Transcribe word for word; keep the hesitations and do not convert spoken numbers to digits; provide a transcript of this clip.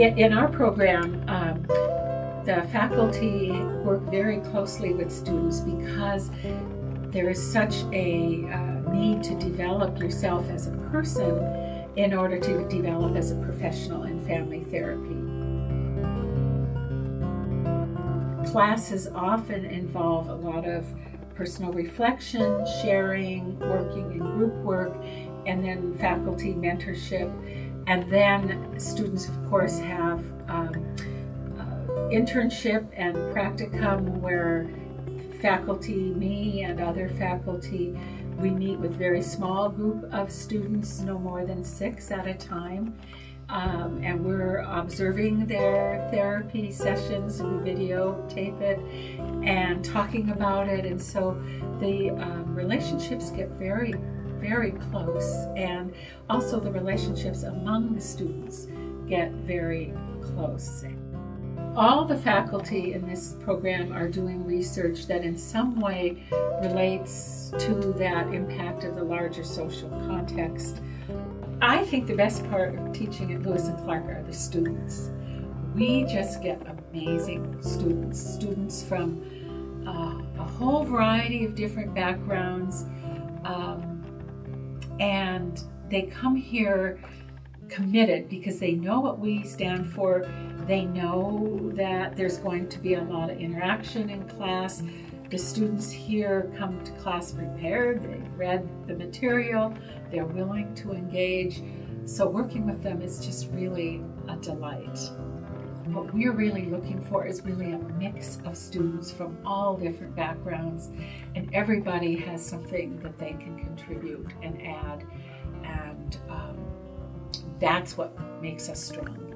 in, in our program, um, the faculty work very closely with students because there is such a uh, need to develop yourself as a person in order to develop as a professional in family therapy. Classes often involve a lot of personal reflection, sharing, working in group work, and then faculty mentorship. And then students, of course, have um, uh, internship and practicum, where faculty, me and other faculty, we meet with very small group of students, no more than six at a time. Um, and we're observing their therapy sessions, we videotape it, and talking about it. And so the um, relationships get very, very close, and also the relationships among the students get very close. All the faculty in this program are doing research that in some way relates to that impact of the larger social context. I think the best part of teaching at Lewis and Clark are the students. We just get amazing students, students from uh, a whole variety of different backgrounds, um, and they come here committed because they know what we stand for. They know that there's going to be a lot of interaction in class. The students here come to class prepared, they've read the material, they're willing to engage. So working with them is just really a delight. What we're really looking for is really a mix of students from all different backgrounds, and everybody has something that they can contribute and add, and um, that's what makes us strong.